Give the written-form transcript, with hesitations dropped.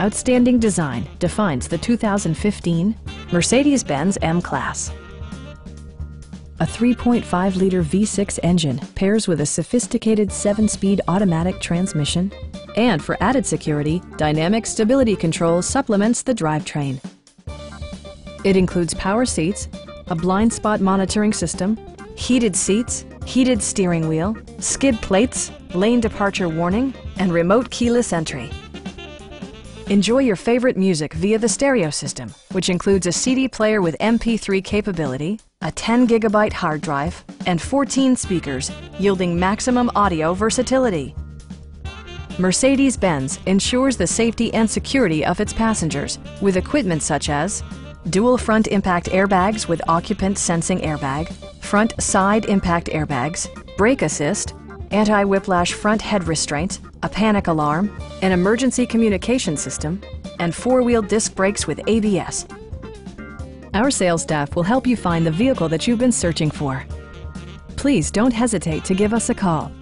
Outstanding design defines the 2015 Mercedes-Benz M-Class. A 3.5-liter V6 engine pairs with a sophisticated 7-speed automatic transmission, and for added security, dynamic stability control supplements the drivetrain. It includes power seats, a blind spot monitoring system, heated seats, heated steering wheel, skid plates, lane departure warning, and remote keyless entry. Enjoy your favorite music via the stereo system, which includes a CD player with MP3 capability, a 10-gigabyte hard drive, and 14 speakers, yielding maximum audio versatility. Mercedes-Benz ensures the safety and security of its passengers with equipment such as dual front impact airbags with occupant sensing airbag, front side impact airbags, brake assist, anti-whiplash front head restraint, a panic alarm, an emergency communication system, and four-wheel disc brakes with ABS. Our sales staff will help you find the vehicle that you've been searching for. Please don't hesitate to give us a call.